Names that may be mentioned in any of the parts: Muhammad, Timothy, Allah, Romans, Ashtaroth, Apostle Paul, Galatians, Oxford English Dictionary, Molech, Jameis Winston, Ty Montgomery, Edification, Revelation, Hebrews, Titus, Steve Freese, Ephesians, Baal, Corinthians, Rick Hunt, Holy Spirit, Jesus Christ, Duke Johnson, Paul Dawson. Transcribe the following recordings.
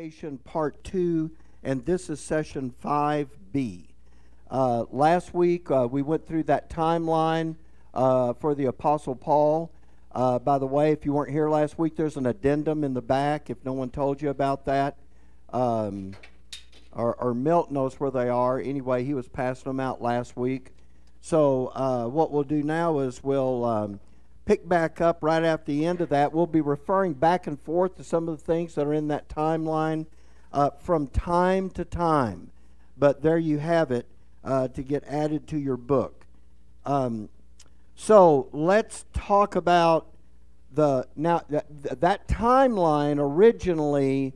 Application Part 2, and this is Session 5B. Last week, we went through that timeline for the Apostle Paul. By the way, if you weren't here last week, there's an addendum in the back if no one told you about that. Or Milt knows where they are. Anyway, he was passing them out last week. So what we'll do now is we'll pick back up right after the end of that. We'll be referring back and forth to some of the things that are in that timeline from time to time. But there you have it to get added to your book. So let's talk about the... Now, that timeline originally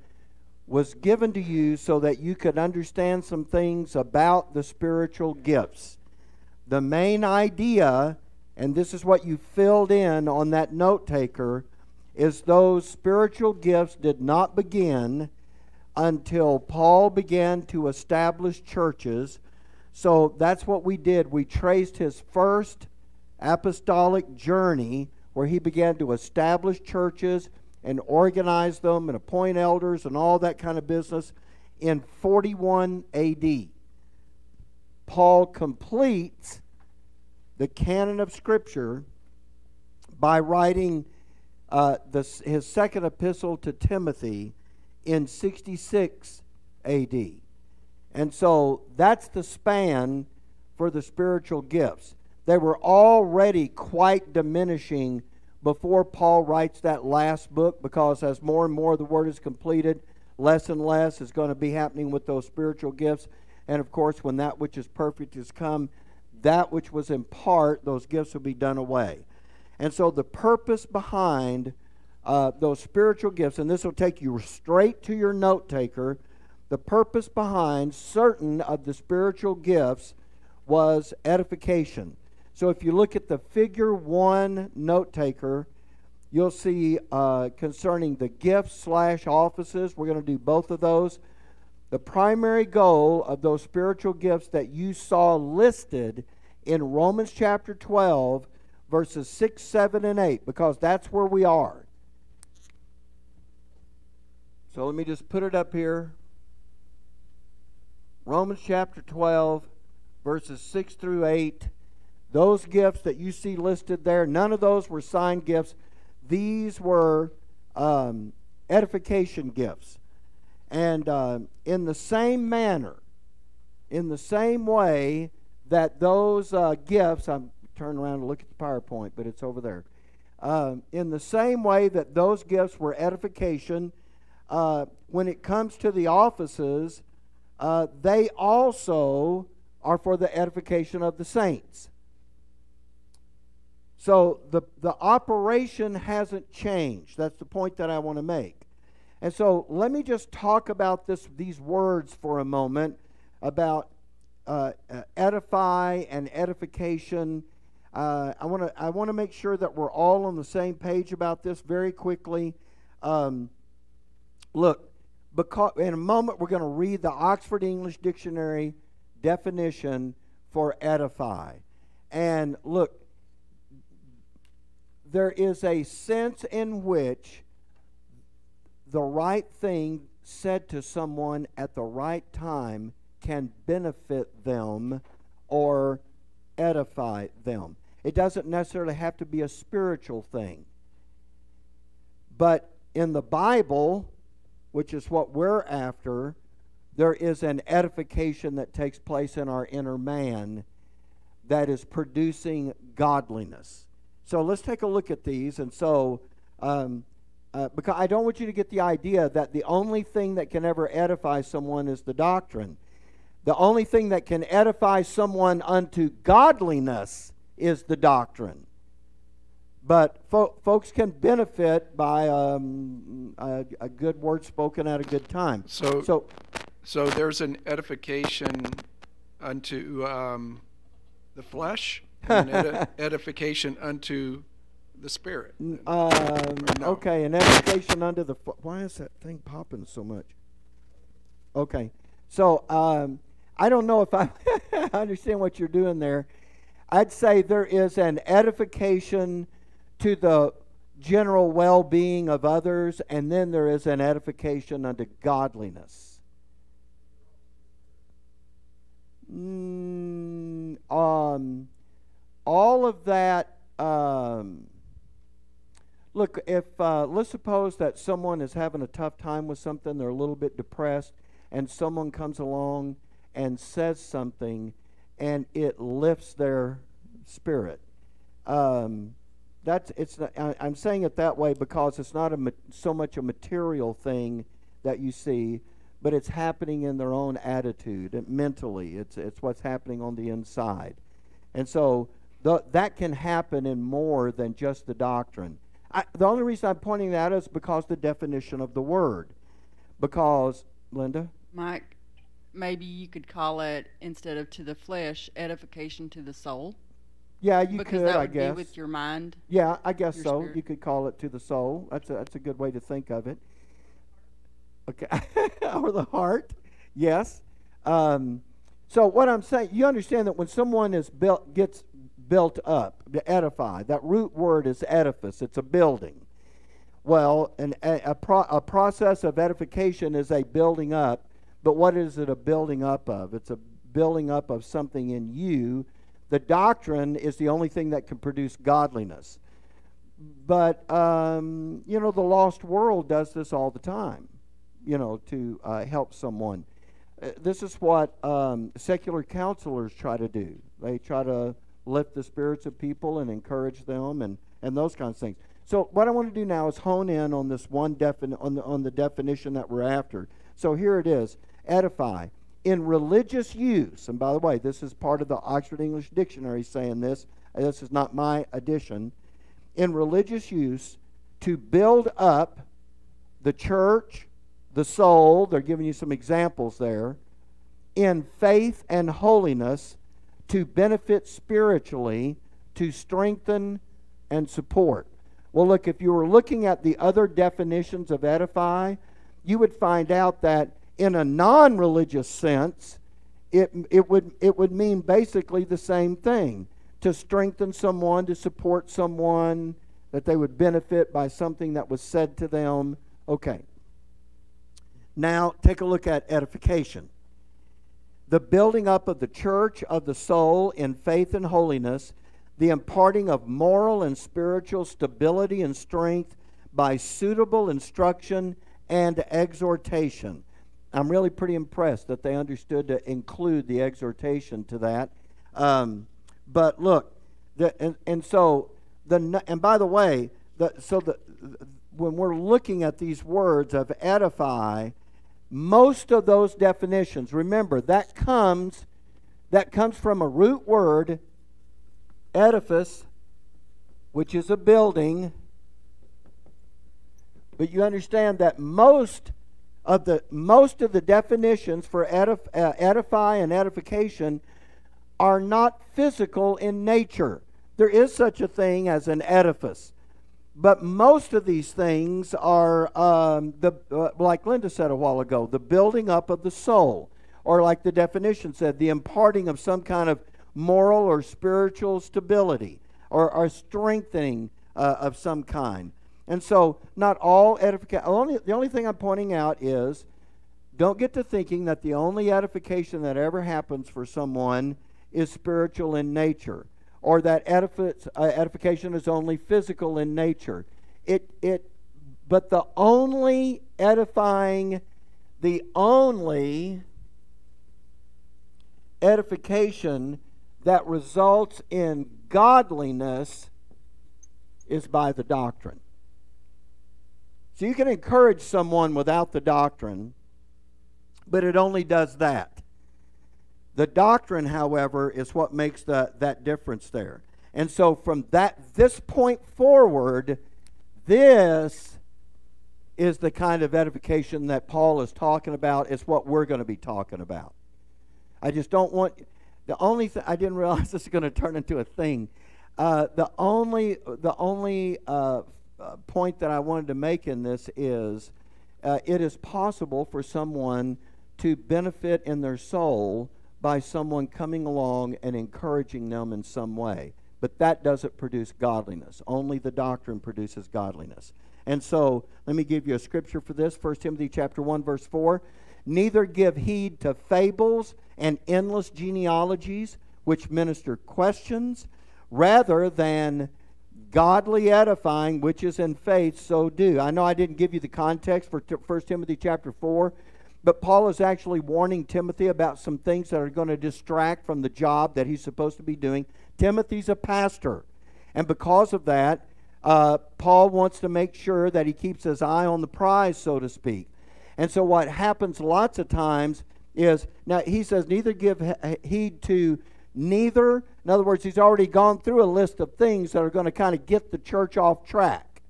was given to you so that you could understand some things about the spiritual gifts. The main idea, and this is what you filled in on that note taker, is those spiritual gifts did not begin until Paul began to establish churches. So that's what we did. We traced his first apostolic journey where he began to establish churches and organize them and appoint elders and all that kind of business in 41 AD. Paul completes the canon of Scripture by writing his second epistle to Timothy in 66 AD. And so that's the span for the spiritual gifts. They were already quite diminishing before Paul writes that last book, because as more and more of the Word is completed, less and less is going to be happening with those spiritual gifts. And of course, when that which is perfect is come, that which was in part, those gifts will be done away. And so the purpose behind those spiritual gifts, and this will take you straight to your note taker, the purpose behind certain of the spiritual gifts was edification. So if you look at the figure 1 note taker, you'll see concerning the gifts / offices, we're going to do both of those. The primary goal of those spiritual gifts that you saw listed in Romans chapter 12, verses 6, 7, and 8, because that's where we are. So let me just put it up here. Romans chapter 12, verses 6 through 8. Those gifts that you see listed there, none of those were sign gifts. These were edification gifts. And in the same manner, in the same way that those gifts, I'm turning around to look at the PowerPoint, but it's over there. In the same way that those gifts were edification, when it comes to the offices, they also are for the edification of the saints. So the operation hasn't changed. That's the point that I want to make. And so let me just talk about these words for a moment about edify and edification. I want to make sure that we're all on the same page about this very quickly. Look, because in a moment we're going to read the Oxford English Dictionary definition for edify. And look, there is a sense in which the right thing said to someone at the right time can benefit them or edify them. It doesn't necessarily have to be a spiritual thing. But in the Bible, which is what we're after, there is an edification that takes place in our inner man that is producing godliness. So let's take a look at these. And so, because I don't want you to get the idea that the only thing that can ever edify someone is the doctrine. The only thing that can edify someone unto godliness is the doctrine. But folks can benefit by a good word spoken at a good time. So there's an edification unto the flesh? An edification unto the Spirit. No. Okay, an edification unto the... Why is that thing popping so much? Okay, so I don't know if I understand what you're doing there. I'd say there is an edification to the general well-being of others, and then there is an edification unto godliness. All of that, look, if let's suppose that someone is having a tough time with something, they're a little bit depressed, and someone comes along and says something, and it lifts their spirit. I'm saying it that way because it's not so much a material thing that you see, but it's happening in their own attitude and mentally. It's what's happening on the inside, and so that can happen in more than just the doctrine. The only reason I'm pointing that out is because the definition of the word. Because Linda, Mike, maybe you could call it, instead of to the flesh, edification to the soul. Yeah, you could, I guess. Because that would be with your mind. Yeah, I guess so. Spirit. You could call it to the soul. That's a good way to think of it. Okay, or the heart. Yes. So what I'm saying, you understand that when someone is gets built up, edified. That root word is edifice. It's a building. Well, a process of edification is a building up. But what is it a building up of? It's a building up of something in you. The doctrine is the only thing that can produce godliness. But, you know, the lost world does this all the time, you know, to help someone. This is what secular counselors try to do. They try to lift the spirits of people and encourage them and those kinds of things. So what I want to do now is hone in on this one on the definition that we're after. So here it is, edify. In religious use, and by the way, this is part of the Oxford English Dictionary saying this. This is not my addition. In religious use, to build up the church, the soul, they're giving you some examples there, in faith and holiness, to benefit spiritually, to strengthen and support. Well, look, if you were looking at the other definitions of edify, you would find out that in a non-religious sense, it would mean basically the same thing. To strengthen someone, to support someone, that they would benefit by something that was said to them. Okay. Now, take a look at edification. The building up of the church of the soul in faith and holiness, the imparting of moral and spiritual stability and strength by suitable instruction and exhortation. I'm really pretty impressed that they understood to include the exhortation to that. But look, when we're looking at these words of edify, most of those definitions, remember, that comes from a root word, edifice, which is a building. But you understand that most of the definitions for edify and edification are not physical in nature. There is such a thing as an edifice, but most of these things are like Linda said a while ago, the building up of the soul, or like the definition said, the imparting of some kind of moral or spiritual stability, or strengthening of some kind. And so, not all edification. The only thing I'm pointing out is, don't get to thinking that the only edification that ever happens for someone is spiritual in nature, or that edification is only physical in nature. But the only edifying, the only edification that results in godliness is by the doctrine. So you can encourage someone without the doctrine, but it only does that. The doctrine, however, is what makes that difference there. And so from this point forward, this is the kind of edification that Paul is talking about. It's what we're going to be talking about. I just don't want, the only thing, I didn't realize this is going to turn into a thing. The only point that I wanted to make in this is it is possible for someone to benefit in their soul by someone coming along and encouraging them in some way. But that doesn't produce godliness. Only the doctrine produces godliness. And so, let me give you a scripture for this. 1 Timothy chapter 1, verse 4. Neither give heed to fables and endless genealogies, which minister questions, rather than godly edifying, which is in faith, so do. I know I didn't give you the context for 1 Timothy chapter 4, but Paul is actually warning Timothy about some things that are going to distract from the job that he's supposed to be doing. Timothy's a pastor, and because of that, Paul wants to make sure that he keeps his eye on the prize, so to speak. And so what happens lots of times is, now he says, neither give heed to neither. In other words, he's already gone through a list of things that are going to kind of get the church off track.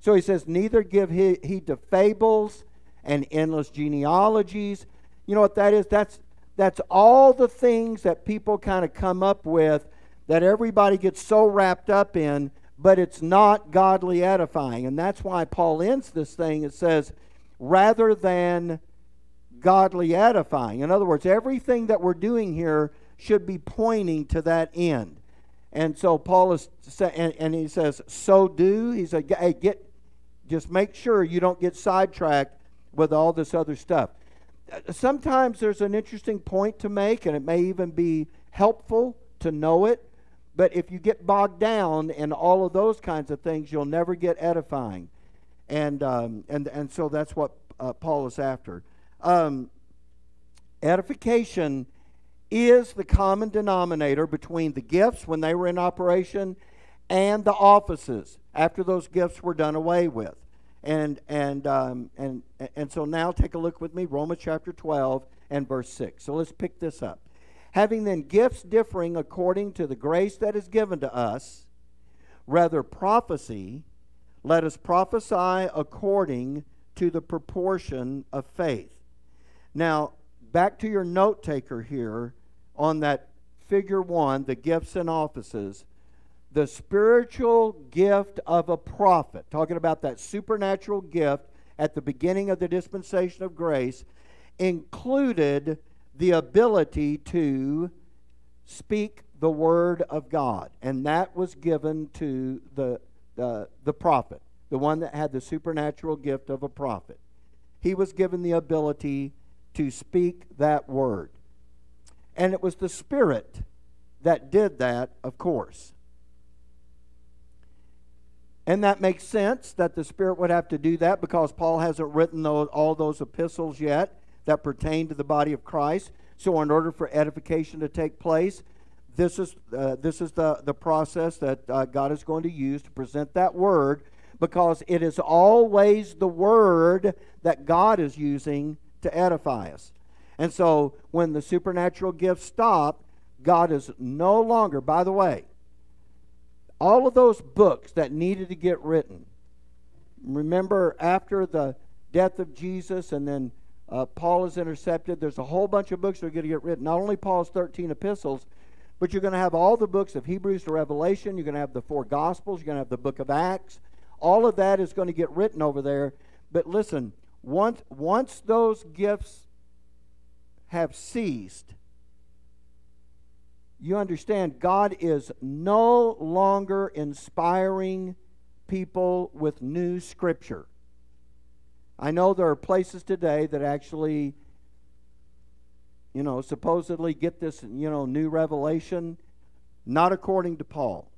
So he says, neither give heed to fables and endless genealogies. You know what that is? That's all the things that people kind of come up with that everybody gets so wrapped up in, but it's not godly edifying. And that's why Paul ends this thing. It says, rather than godly edifying. In other words, everything that we're doing here should be pointing to that end. And so Paul is, and he says, so do. He said, hey, just make sure you don't get sidetracked with all this other stuff. Sometimes there's an interesting point to make, and it may even be helpful to know it. But if you get bogged down in all of those kinds of things, you'll never get edifying. And so that's what Paul is after. Edification is the common denominator between the gifts when they were in operation and the offices after those gifts were done away with. And so now take a look with me, Romans chapter 12 and verse 6. So let's pick this up. Having then gifts differing according to the grace that is given to us, rather prophecy, let us prophesy according to the proportion of faith. Now, back to your note taker here on that figure one, the gifts and offices. The spiritual gift of a prophet, talking about that supernatural gift at the beginning of the dispensation of grace, included the ability to speak the word of God. And that was given to the prophet, the one that had the supernatural gift of a prophet. He was given the ability to speak that word. And it was the Spirit that did that, of course. And that makes sense that the Spirit would have to do that, because Paul hasn't written all those epistles yet that pertain to the body of Christ. So in order for edification to take place, this is the process that God is going to use to present that word, because it is always the word that God is using to edify us. And so when the supernatural gifts stop, God is no longer, by the way, all of those books that needed to get written, remember after the death of Jesus and then Paul is intercepted, there's a whole bunch of books that are going to get written, not only Paul's 13 epistles, but you're going to have all the books of Hebrews to Revelation. You're going to have the four Gospels. You're going to have the book of Acts. All of that is going to get written over there. But listen, once those gifts have ceased, you understand God is no longer inspiring people with new scripture. I know there are places today that actually, you know, supposedly get this, you know, new revelation, not according to Paul.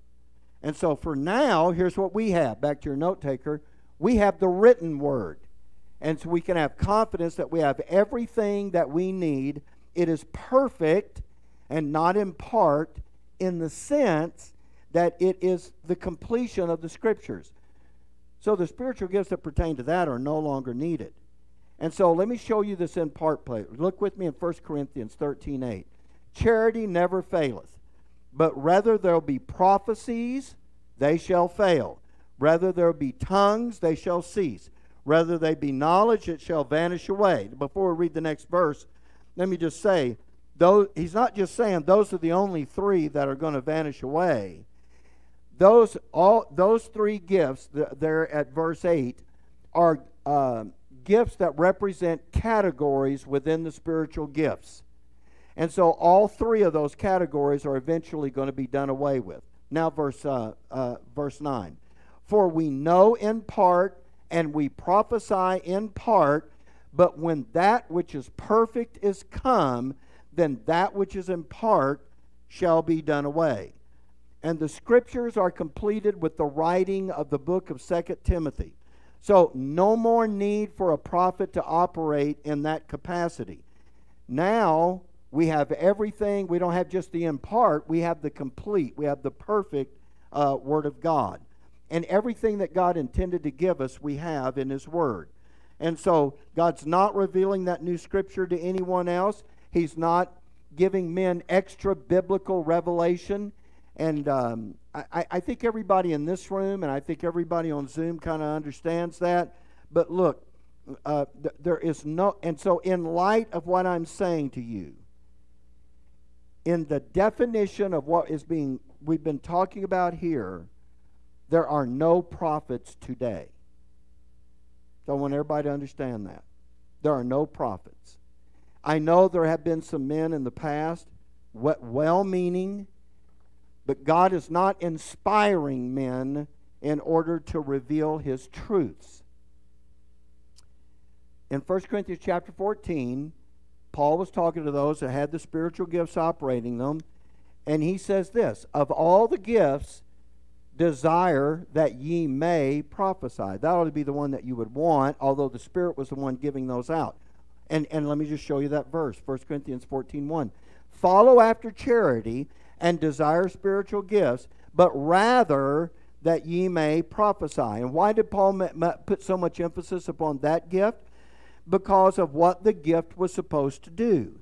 And so for now, here's what we have. Back to your note taker, we have the written word. And so we can have confidence that we have everything that we need. It is perfect, and not in part, in the sense that it is the completion of the scriptures. So the spiritual gifts that pertain to that are no longer needed. And so let me show you this in part play. Look with me in 1 Corinthians 13:8. Charity never faileth, but rather there will be prophecies, they shall fail. Rather there will be tongues, they shall cease. Rather there be knowledge, it shall vanish away. Before we read the next verse, let me just say, though he's not just saying those are the only three that are going to vanish away. Those three gifts there at verse 8 are gifts that represent categories within the spiritual gifts. And so all three of those categories are eventually going to be done away with. Now verse 9. For we know in part, and we prophesy in part, but when that which is perfect is come, then that which is in part shall be done away. And the scriptures are completed with the writing of the book of 2 Timothy. So no more need for a prophet to operate in that capacity. Now we have everything. We don't have just the in part. We have the complete. We have the perfect Word of God. And everything that God intended to give us, we have in His Word. And so God's not revealing that new scripture to anyone else. He's not giving men extra biblical revelation. And I think everybody in this room, and I think everybody on Zoom kind of understands that. But look, there is no... And so in light of what I'm saying to you, in the definition of what is being... we've been talking about here, there are no prophets today. So I want everybody to understand that. There are no prophets. I know there have been some men in the past, well-meaning, but God is not inspiring men in order to reveal His truths. In 1 Corinthians chapter 14, Paul was talking to those that had the spiritual gifts operating them, and he says this, of all the gifts, desire that ye may prophesy. That ought to be the one that you would want, although the Spirit was the one giving those out. And let me just show you that verse, 1 Corinthians 14:1. Follow after charity and desire spiritual gifts, but rather that ye may prophesy. And why did Paul put so much emphasis upon that gift? Because of what the gift was supposed to do.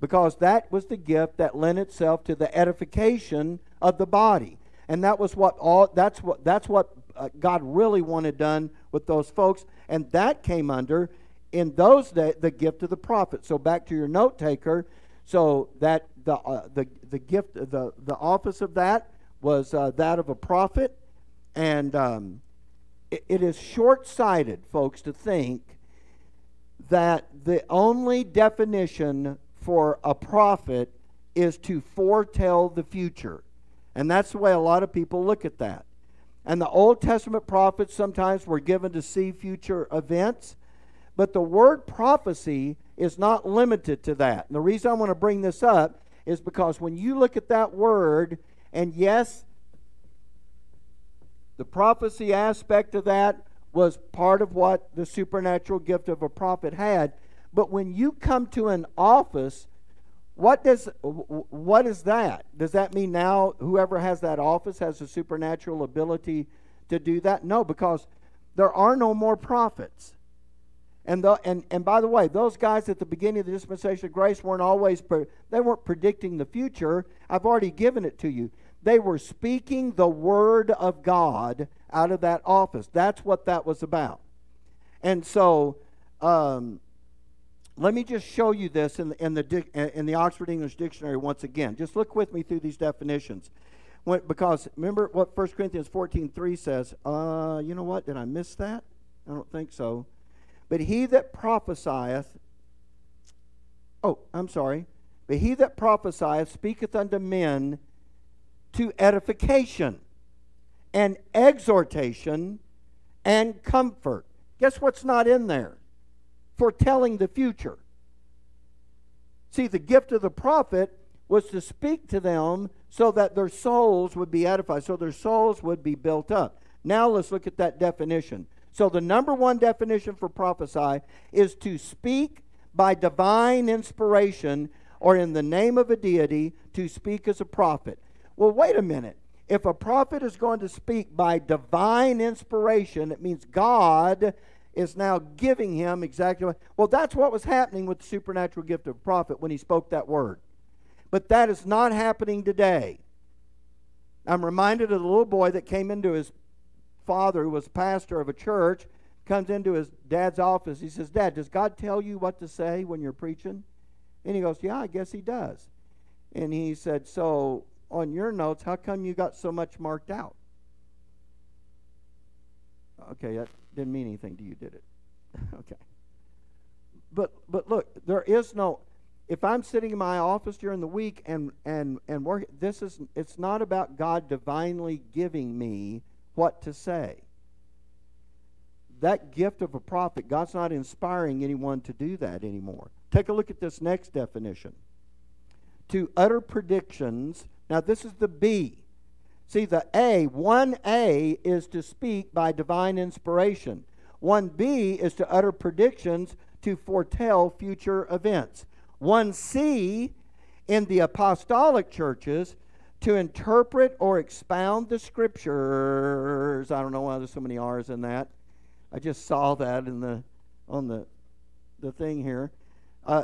Because that was the gift that lent itself to the edification of the body. And that was what God really wanted done with those folks, and that came under in those days the gift of the prophet. So back to your note taker, so that the office of that was that of a prophet, and it is short-sighted, folks, to think that the only definition for a prophet is to foretell the future. And that's the way a lot of people look at that. And the Old Testament prophets sometimes were given to see future events. But the word prophecy is not limited to that. And the reason I want to bring this up is because when you look at that word, and yes, the prophecy aspect of that was part of what the supernatural gift of a prophet had. But when you come to an office, what is that? Does that mean now whoever has that office has a supernatural ability to do that? No, because there are no more prophets. And by the way, those guys at the beginning of the dispensation of grace weren't always, they weren't predicting the future. I've already given it to you. They were speaking the word of God out of that office. That's what that was about. And so... let me just show you this in the Oxford English Dictionary once again. Just look with me through these definitions. Because remember what 1 Corinthians 14:3 says. You know what? Did I miss that? I don't think so. But he that prophesieth, But he that prophesieth speaketh unto men to edification and exhortation and comfort. Guess what's not in there? Foretelling the future. See, the gift of the prophet was to speak to them so that their souls would be edified, so their souls would be built up. Now let's look at that definition. So the number one definition for prophesy is to speak by divine inspiration or in the name of a deity, to speak as a prophet. Well, wait a minute. If a prophet is going to speak by divine inspiration, it means God is now giving him exactly what... Well, that's what was happening with the supernatural gift of prophet when he spoke that word. But that is not happening today. I'm reminded of the little boy that came into his father, who was pastor of a church, comes into his dad's office. He says, Dad, does God tell you what to say when you're preaching? And he goes, yeah, I guess he does. And he said, so on your notes, how come you got so much marked out? Okay, that didn't mean anything to you, did it? Okay. But look, there is no... If I'm sitting in my office during the week and work, it's not about God divinely giving me what to say. That gift of a prophet, God's not inspiring anyone to do that anymore. Take a look at this next definition. To utter predictions. Now this is the B. See, the A, 1A is to speak by divine inspiration. 1B is to utter predictions, to foretell future events. 1C in the apostolic churches, to interpret or expound the scriptures. I don't know why there's so many R's in that. I just saw that in the on the thing here.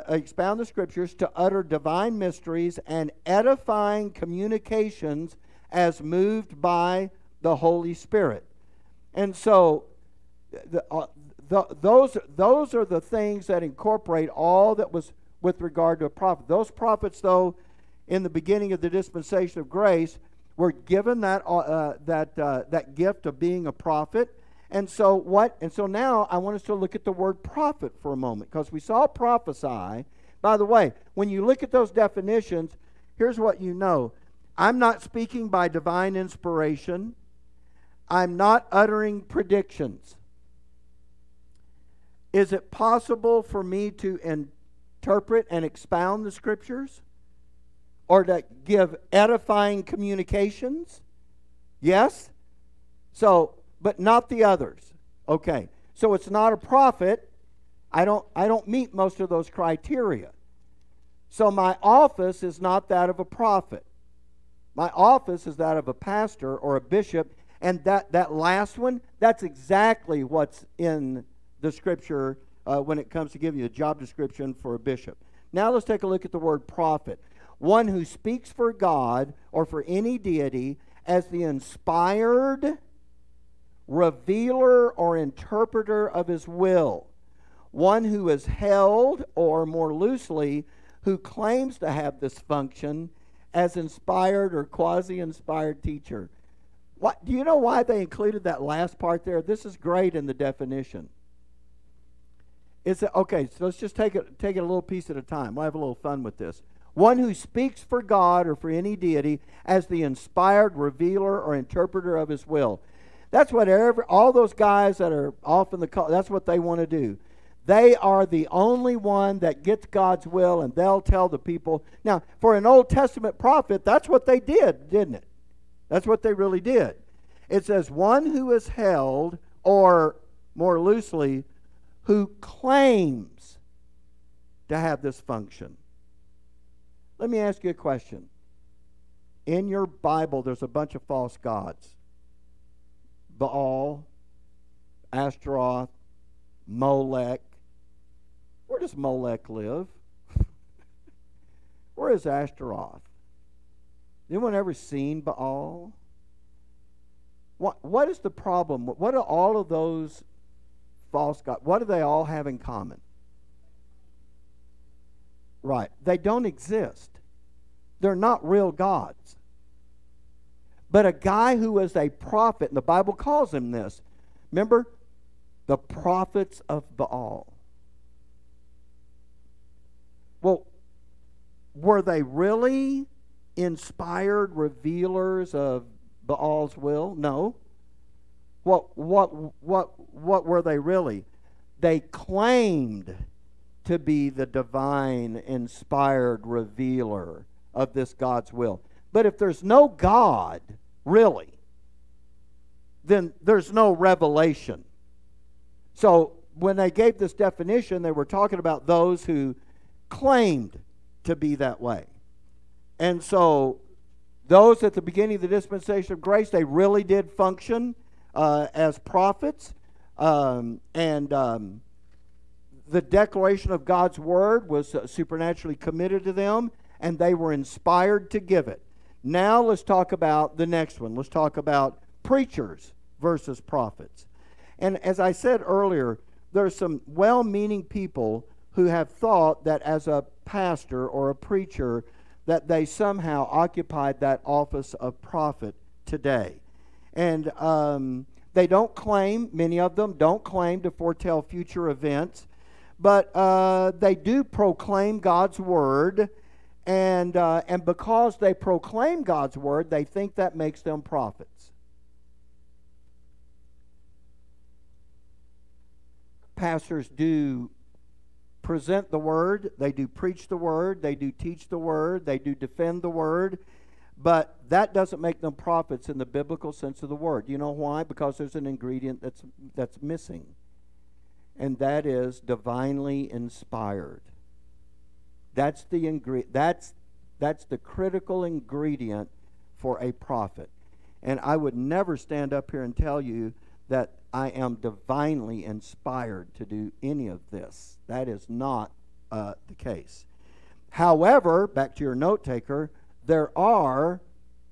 Expound the scriptures, to utter divine mysteries and edifying communications as moved by the Holy Spirit. And so those are the things that incorporate all that was with regard to a prophet. Those prophets, though, in the beginning of the dispensation of grace, were given that that gift of being a prophet. And so what? And so now I want us to look at the word prophet for a moment, because we saw prophesy. By the way, when you look at those definitions, here's what you know. I'm not speaking by divine inspiration. I'm not uttering predictions. Is it possible for me to interpret and expound the scriptures, or to give edifying communications? Yes. So, but not the others. Okay. So it's not a prophet. I don't meet most of those criteria. So my office is not that of a prophet. My office is that of a pastor or a bishop, and that last one, that's exactly what's in the scripture when it comes to giving you a job description for a bishop. Now let's take a look at the word prophet. One who speaks for God or for any deity as the inspired revealer or interpreter of his will. One who is held, or more loosely, who claims to have this function as inspired or quasi-inspired teacher. What, do you know why they included that last part there? This is great in the definition. It's a, okay, so let's just take it a little piece at a time. We'll have a little fun with this. One who speaks for God or for any deity as the inspired revealer or interpreter of his will. That's what all those guys that are off in the call, that's what they want to do. They are the only one that gets God's will, and they'll tell the people. Now, for an Old Testament prophet, that's what they did, didn't it? That's what they really did. It says, one who is held, or more loosely, who claims to have this function. Let me ask you a question. In your Bible, there's a bunch of false gods. Baal, Ashtaroth, Molech. Where does Molech live? Where is Ashtaroth? Anyone ever seen Baal? What is the problem? What are all of those false gods? What do they all have in common? Right. They don't exist. They're not real gods. But a guy who is a prophet, and the Bible calls him this. Remember, the prophets of Baal. Well, were they really inspired revealers of Baal's will? No. What were they really? They claimed to be the divine inspired revealer of this God's will. But if there's no God, really, then there's no revelation. So when they gave this definition, they were talking about those who claimed to be that way. And so those at the beginning of the dispensation of grace, they really did function as prophets. The declaration of God's word was supernaturally committed to them, and they were inspired to give it. Now let's talk about the next one. Let's talk about preachers versus prophets. And as I said earlier, there's some well-meaning people who have thought that as a pastor or a preacher that they somehow occupied that office of prophet today. And they don't claim, many of them don't claim to foretell future events, But they do proclaim God's word, and because they proclaim God's word, they think that makes them prophets. Pastors do present the word, they do preach the word, they do teach the word, they do defend the word, but that doesn't make them prophets in the biblical sense of the word. You know why? Because there's an ingredient that's missing, and that is divinely inspired. That's the that's the critical ingredient for a prophet. And I would never stand up here and tell you that I am divinely inspired to do any of this. That is not the case. However, back to your note taker, there are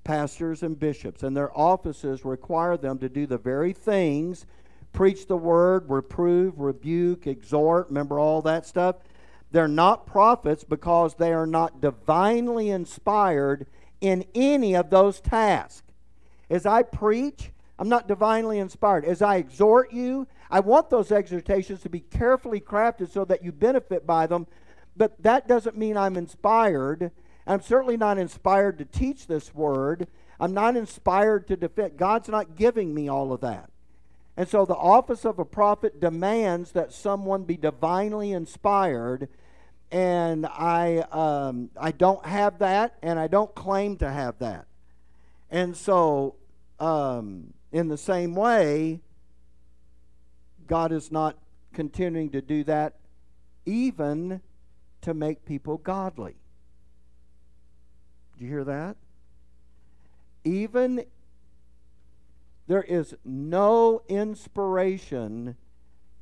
pastors and bishops, and their offices require them to do the very things: preach the word, reprove, rebuke, exhort, remember all that stuff. They're not prophets because they are not divinely inspired in any of those tasks. As I preach, I'm not divinely inspired. As I exhort you, I want those exhortations to be carefully crafted so that you benefit by them, but that doesn't mean I'm inspired. I'm certainly not inspired to teach this word. I'm not inspired to defend. God's not giving me all of that. And so the office of a prophet demands that someone be divinely inspired, and I don't have that, and I don't claim to have that. And so in the same way, God is not continuing to do that even to make people godly. Do you hear that? Even there is no inspiration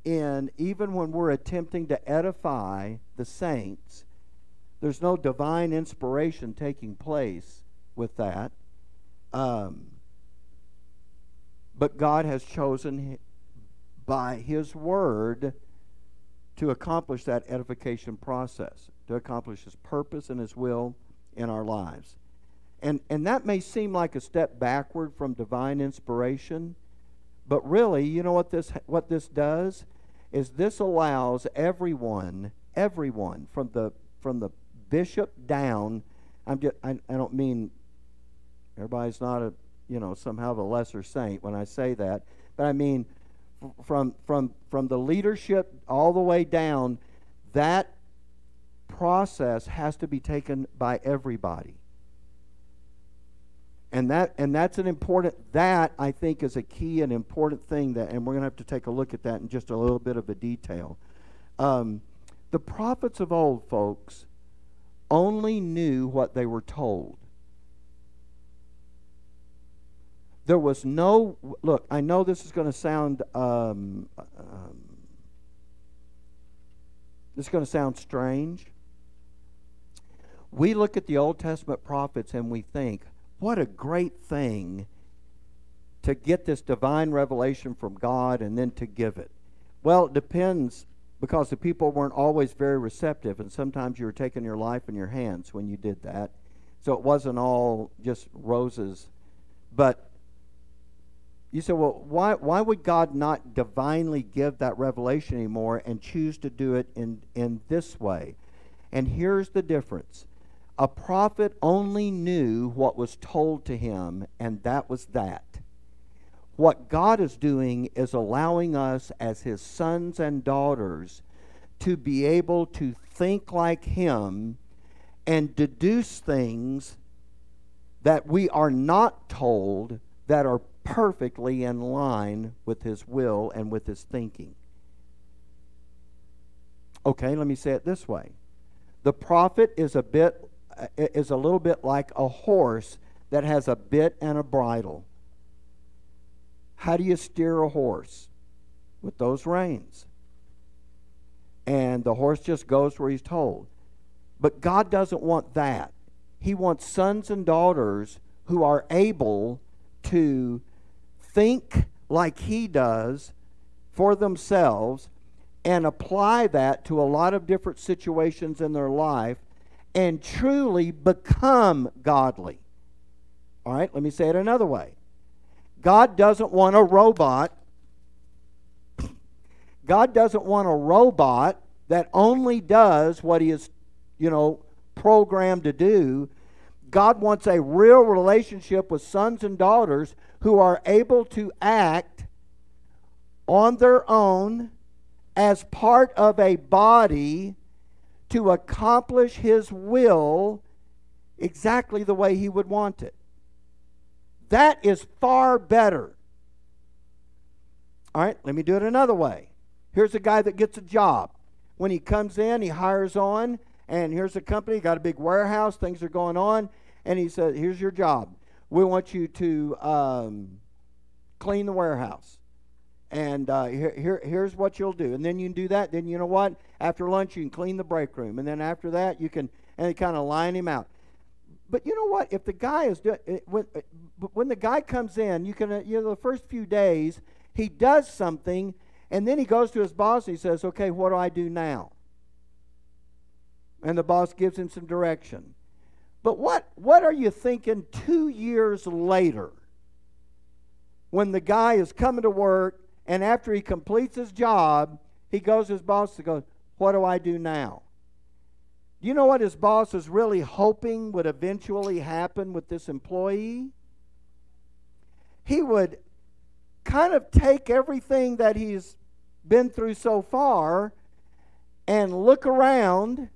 in, even when we're attempting to edify the saints, there's no divine inspiration taking place with that. But God has chosen by His word to accomplish that edification process, to accomplish His purpose and His will in our lives. And that may seem like a step backward from divine inspiration, but really, you know what this does is this allows everyone from the bishop down. I don't mean everybody's not a, you know, somehow of a lesser saint when I say that, but I mean from the leadership all the way down, that process has to be taken by everybody. And that's an important, that I think is a key and important thing, that, and we're going to have to take a look at that in just a little bit of a detail. The prophets of old, folks, only knew what they were told. There was no, look, I know this is going to sound, it's going to sound strange. We look at the Old Testament prophets and we think, what a great thing to get this divine revelation from God and then to give it. Well, it depends, because the people weren't always very receptive, and sometimes you were taking your life in your hands when you did that. So it wasn't all just roses. But you say, well, why would God not divinely give that revelation anymore and choose to do it in this way? And here's the difference. A prophet only knew what was told to him, and that was that. What God is doing is allowing us as His sons and daughters to be able to think like Him and deduce things that we are not told that are perfectly in line with His will and with His thinking. Okay, let me say it this way. The prophet is a little bit like a horse that has a bit and a bridle. How do you steer a horse? With those reins. And the horse just goes where he's told. But God doesn't want that. He wants sons and daughters who are able to think like He does for themselves and apply that to a lot of different situations in their life and truly become godly. All right, let me say it another way. God doesn't want a robot. God doesn't want a robot that only does what he is, programmed to do. God wants a real relationship with sons and daughters who are able to act on their own as part of a body to accomplish his will exactly the way he would want it. That is far better. All right, let me do it another way. Here's a guy that gets a job. When he comes in, he hires on, and here's a company, got a big warehouse, things are going on, and he says, here's your job. We want you to clean the warehouse. And here's what you'll do. And then you can do that. Then you know what? After lunch, you can clean the break room. And then after that, you can, and they kind of line him out. But you know what? If the guy is doing, when the guy comes in, you can, the first few days, he does something, and then he goes to his boss and he says, okay, what do I do now? And the boss gives him some direction. But what are you thinking 2 years later when the guy is coming to work and after he completes his job, he goes to his boss and goes, what do I do now? You know what his boss is really hoping would eventually happen with this employee? He would kind of take everything that he's been through so far and look around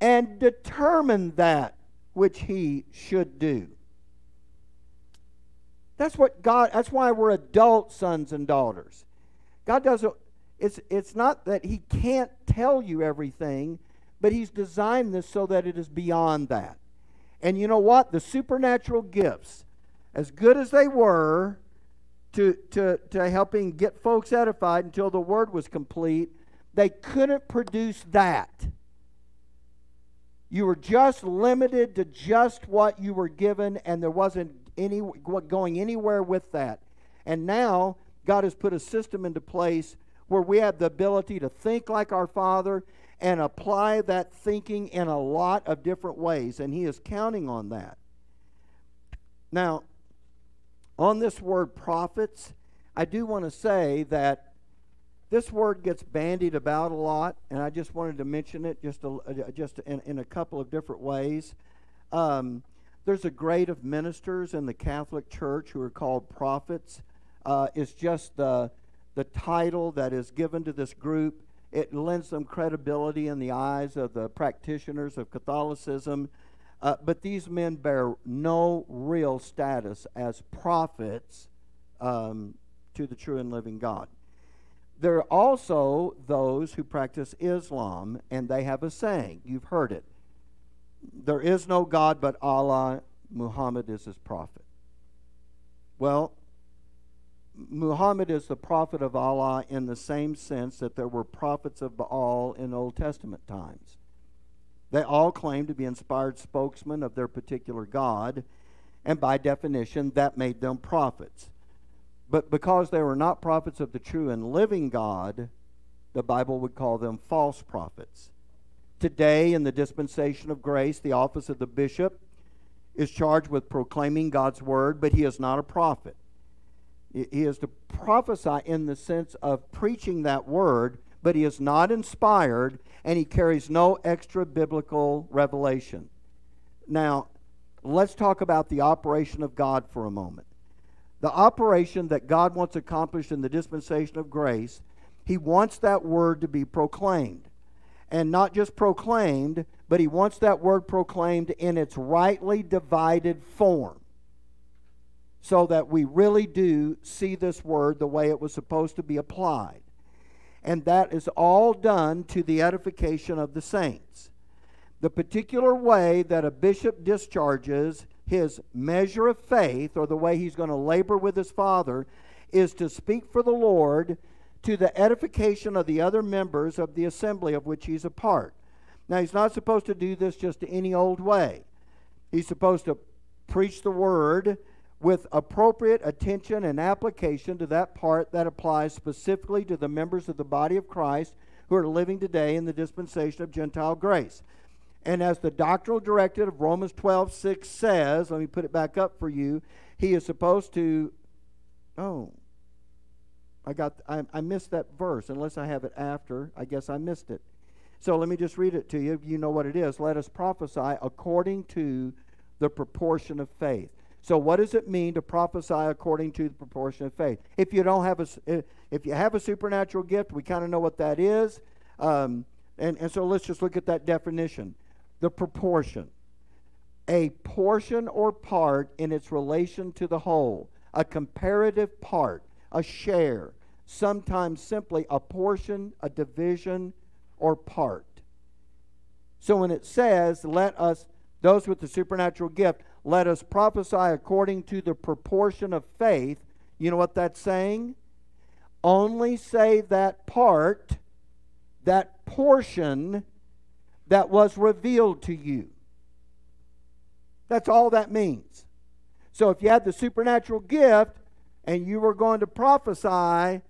and determine that which he should do. That's what God, that's why we're adult sons and daughters. God doesn't, it's not that he can't tell you everything, but he's designed this so that it is beyond that. And you know what? The supernatural gifts, as good as they were to helping get folks edified until the word was complete, they couldn't produce that. You were just limited to just what you were given, and there wasn't going anywhere with that. And now God has put a system into place where we have the ability to think like our Father and apply that thinking in a lot of different ways, and he is counting on that. Now, on this word prophets, I do want to say that this word gets bandied about a lot, and I just wanted to mention it just in a couple of different ways. There's a grade of ministers in the Catholic Church who are called prophets. It's just the title that is given to this group. It lends them credibility in the eyes of the practitioners of Catholicism. But these men bear no real status as prophets to the true and living God. There are also those who practice Islam, and they have a saying. You've heard it. There is no God but Allah. Muhammad is his prophet. Well, Muhammad is the prophet of Allah in the same sense that there were prophets of Baal in Old Testament times. They all claim to be inspired spokesmen of their particular God, and by definition, that made them prophets. But because they were not prophets of the true and living God, the Bible would call them false prophets. Today, in the dispensation of grace, the office of the bishop is charged with proclaiming God's word, but he is not a prophet. He is to prophesy in the sense of preaching that word, but he is not inspired, and he carries no extra biblical revelation. Now, let's talk about the operation of God for a moment. The operation that God wants accomplished in the dispensation of grace, he wants that word to be proclaimed. And not just proclaimed, but he wants that word proclaimed in its rightly divided form, so that we really do see this word the way it was supposed to be applied. And that is all done to the edification of the saints. The particular way that a bishop discharges his measure of faith, or the way he's going to labor with his Father, is to speak for the Lord to the edification of the other members of the assembly of which he's a part. Now, he's not supposed to do this just any old way. He's supposed to preach the word with appropriate attention and application to that part that applies specifically to the members of the body of Christ who are living today in the dispensation of Gentile grace. And as the doctrinal directive of Romans 12:6 says, let me put it back up for you, he is supposed to, I missed that verse, unless I have it after. I guess I missed it. So let me just read it to you. You know what it is. Let us prophesy according to the proportion of faith. So what does it mean to prophesy according to the proportion of faith? If you don't have a, if you have a supernatural gift, we kind of know what that is. And so let's just look at that definition. The proportion. A portion or part in its relation to the whole. A comparative part. A share. Sometimes simply a portion, a division, or part. So when it says, let us, those with the supernatural gift, let us prophesy according to the proportion of faith, you know what that's saying? Only say that part, that portion that was revealed to you. That's all that means. So if you had the supernatural gift and you were going to prophesy,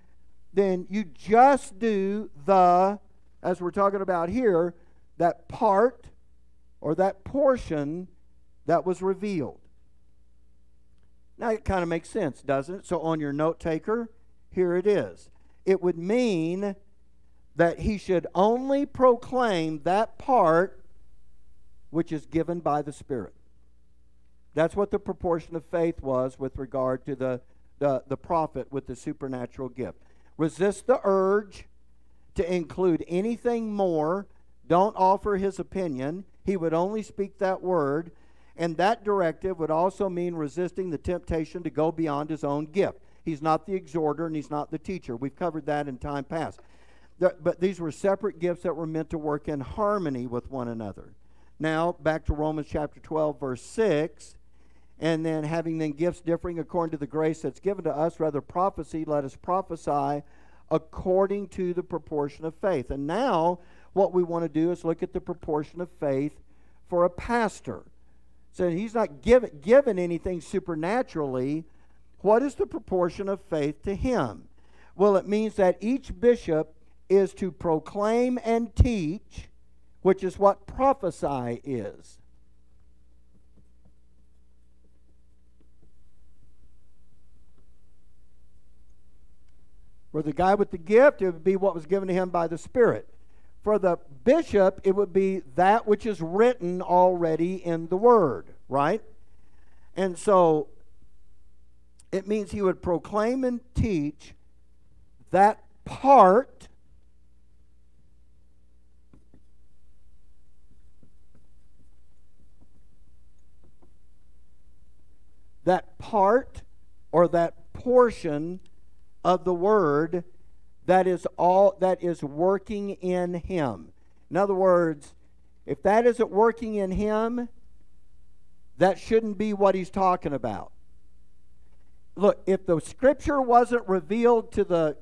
then you just do the, as we're talking about here, that part or that portion that was revealed. Now it kind of makes sense, doesn't it? So on your note taker, here it is. It would mean that he should only proclaim that part which is given by the Spirit. That's what the proportion of faith was with regard to the prophet with the supernatural gift. Resist the urge to include anything more. Don't offer his opinion. He would only speak that word. And that directive would also mean resisting the temptation to go beyond his own gift. He's not the exhorter and he's not the teacher. We've covered that in time past. But these were separate gifts that were meant to work in harmony with one another. Now, back to Romans chapter 12, verse 6. And then, having then gifts differing according to the grace that's given to us, rather prophecy, let us prophesy according to the proportion of faith. And now, what we want to do is look at the proportion of faith for a pastor. So he's not given anything supernaturally. What is the proportion of faith to him? Well, it means that each bishop is to proclaim and teach, which is what prophesy is. For the guy with the gift, it would be what was given to him by the Spirit. For the bishop, it would be that which is written already in the Word, right? And so it means he would proclaim and teach that part or that portion of the Word that is all that is working in him. In other words, if that isn't working in him, that shouldn't be what he's talking about. Look, if the scripture wasn't revealed to the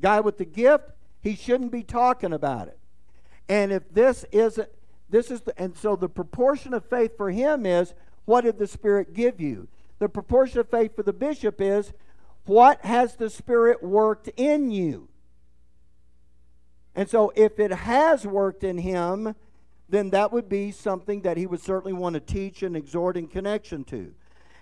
guy with the gift, he shouldn't be talking about it. And if this isn't, this is the, and so the proportion of faith for him is, what did the Spirit give you? The proportion of faith for the bishop is, what has the Spirit worked in you? And so if it has worked in him, then that would be something that he would certainly want to teach and exhort in connection to.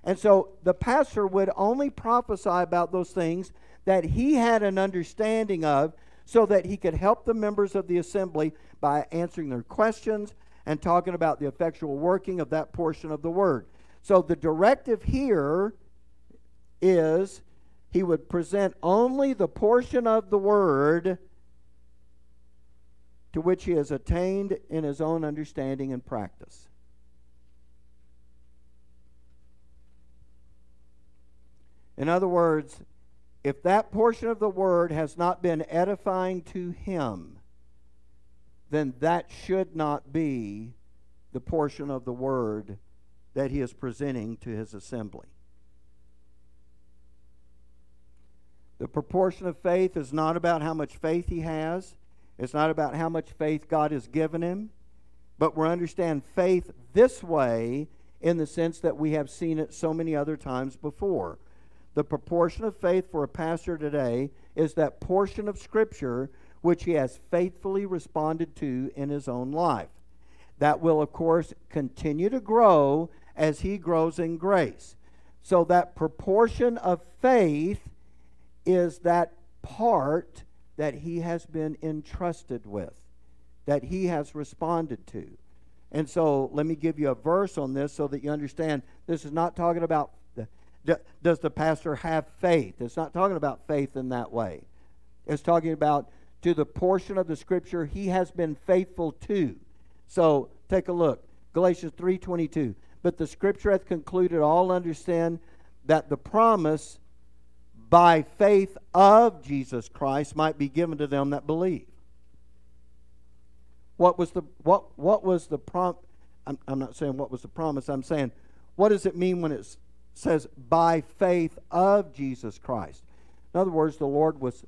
And so the pastor would only prophesy about those things that he had an understanding of, so that he could help the members of the assembly by answering their questions and talking about the effectual working of that portion of the Word. So the directive here is he would present only the portion of the Word to which he has attained in his own understanding and practice. In other words, if that portion of the Word has not been edifying to him, then that should not be the portion of the Word that he is presenting to his assembly. The proportion of faith is not about how much faith he has. It's not about how much faith God has given him. But we understand faith this way in the sense that we have seen it so many other times before. The proportion of faith for a pastor today is that portion of Scripture which he has faithfully responded to in his own life. That will, of course, continue to grow as he grows in grace. So that proportion of faith is that part that he has been entrusted with, that he has responded to. And so let me give you a verse on this so that you understand this is not talking about does the pastor have faith. It's not talking about faith in that way. It's talking about to the portion of the scripture he has been faithful to. So take a look. Galatians 3:22. But the scripture hath concluded all understand that the promise by faith of Jesus Christ might be given to them that believe. What was the promise? I'm not saying what was the promise. I'm saying, what does it mean when it says by faith of Jesus Christ? In other words, the Lord was,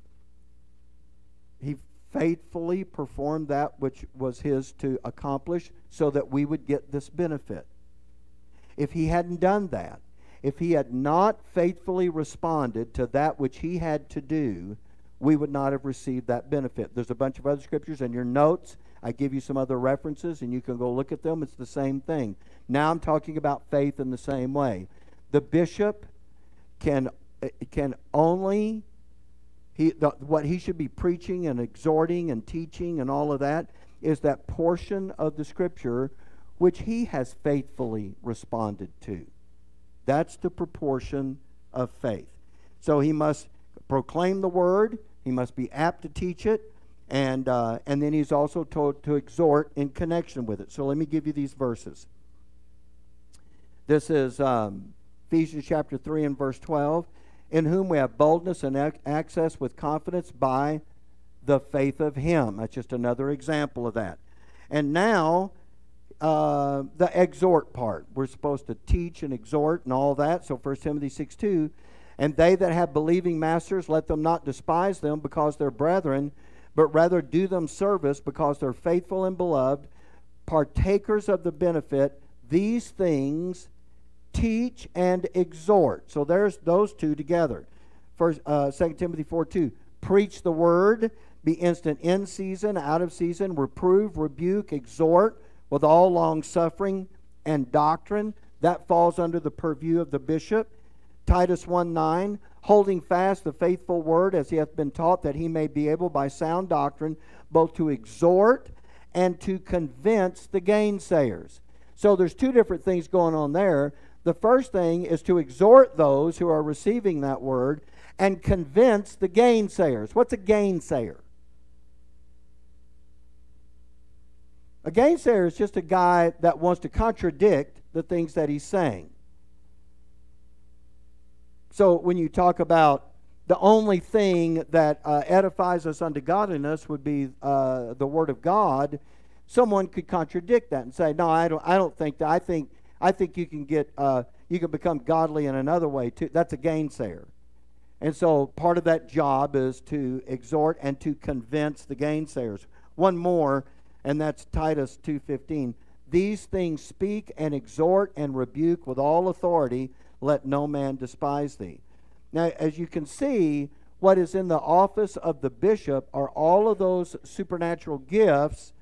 he faithfully performed that which was his to accomplish so that we would get this benefit. If he hadn't done that, if he had not faithfully responded to that which he had to do, we would not have received that benefit. There's a bunch of other scriptures in your notes. I give you some other references, and you can go look at them. It's the same thing. Now I'm talking about faith in the same way. The bishop can only, what he should be preaching and exhorting and teaching and all of that is that portion of the scripture which he has faithfully responded to. That's the proportion of faith. So he must proclaim the word. He must be apt to teach it. And then he's also told to exhort in connection with it. So let me give you these verses. This is Ephesians chapter 3 and verse 12. In whom we have boldness and access with confidence by the faith of him. That's just another example of that. And now, the exhort part. We're supposed to teach and exhort and all that. So 1 Timothy 6:2. And they that have believing masters, let them not despise them because they're brethren, but rather do them service because they're faithful and beloved, partakers of the benefit. These things teach and exhort. So there's those two together. First, 2 Timothy 4:2. Preach the word, be instant in season, out of season, reprove, rebuke, exhort with all long suffering and doctrine. That falls under the purview of the bishop. Titus 1:9. Holding fast the faithful word as he hath been taught, that he may be able by sound doctrine both to exhort and to convince the gainsayers. So there's two different things going on there. The first thing is to exhort those who are receiving that word and convince the gainsayers. What's a gainsayer? A gainsayer is just a guy that wants to contradict the things that he's saying. So when you talk about the only thing that edifies us unto godliness would be the Word of God, someone could contradict that and say, "No, I don't think that. I think you can get you can become godly in another way too." That's a gainsayer, and so part of that job is to exhort and to convince the gainsayers. One more, and that's Titus 2:15. These things speak and exhort and rebuke with all authority. Let no man despise thee. Now, as you can see, what is in the office of the bishop are all of those supernatural gifts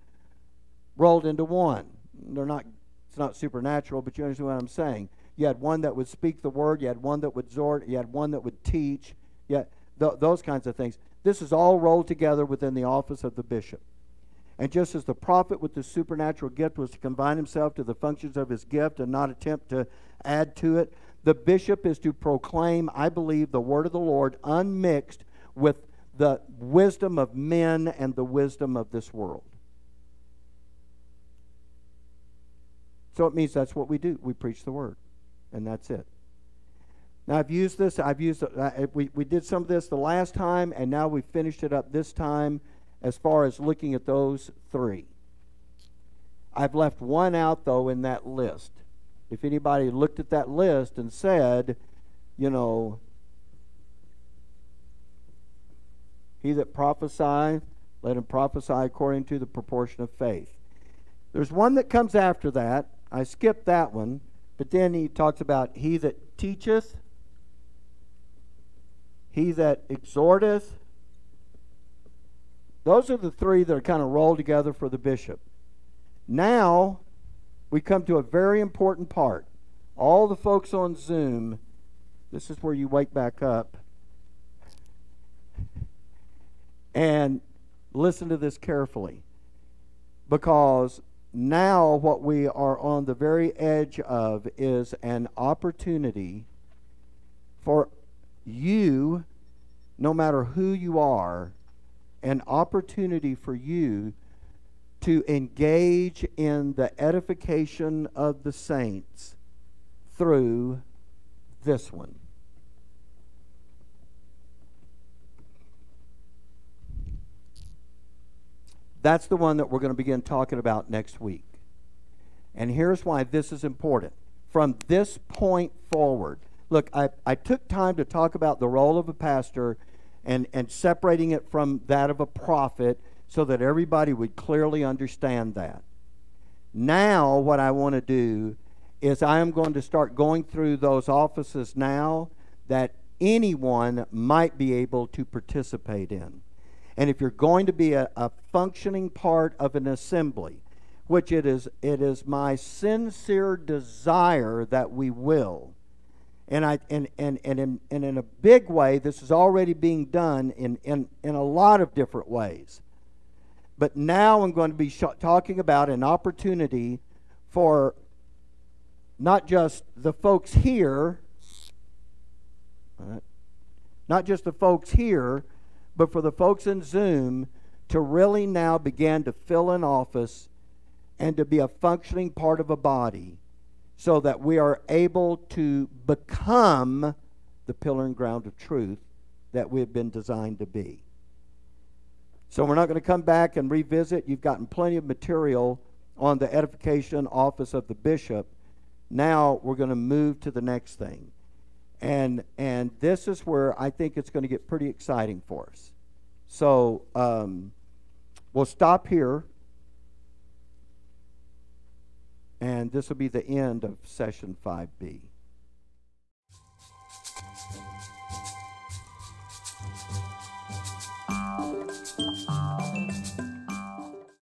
rolled into one. They're not, it's not supernatural, but you understand what I'm saying. You had one that would speak the word. You had one that would exhort. You had one that would teach. You had those kinds of things. This is all rolled together within the office of the bishop. And just as the prophet with the supernatural gift was to confine himself to the functions of his gift and not attempt to add to it, the bishop is to proclaim, I believe, the word of the Lord unmixed with the wisdom of men and the wisdom of this world. So it means that's what we do. We preach the word, and that's it. Now, I've used this. We did some of this the last time, and now we finished it up this time as far as looking at those three. I've left one out, though, in that list. If anybody looked at that list and said, you know, he that prophesieth, let him prophesy according to the proportion of faith. There's one that comes after that. I skipped that one. But then he talks about he that teacheth, he that exhorteth. Those are the three that are kind of rolled together for the bishop. Now, we come to a very important part. All the folks on Zoom, this is where you wake back up. And listen to this carefully, because now what we are on the very edge of is an opportunity for you, no matter who you are, an opportunity for you to engage in the edification of the saints through this one. That's the one that we're going to begin talking about next week. And here's why this is important. From this point forward, look, I took time to talk about the role of a pastor and separating it from that of a prophet so that everybody would clearly understand that. Now what I want to do is I am going to start going through those offices now that anyone might be able to participate in. And if you're going to be a functioning part of an assembly, which it is my sincere desire that we will, and in a big way, this is already being done in a lot of different ways. But now I'm going to be talking about an opportunity for not just the folks here, but for the folks in Zoom to really now begin to fill an office and to be a functioning part of a body so that we are able to become the pillar and ground of truth that we have been designed to be. So we're not going to come back and revisit. You've gotten plenty of material on the edification office of the bishop. Now we're going to move to the next thing. And this is where I think it's going to get pretty exciting for us. So we'll stop here. And this will be the end of session 5B.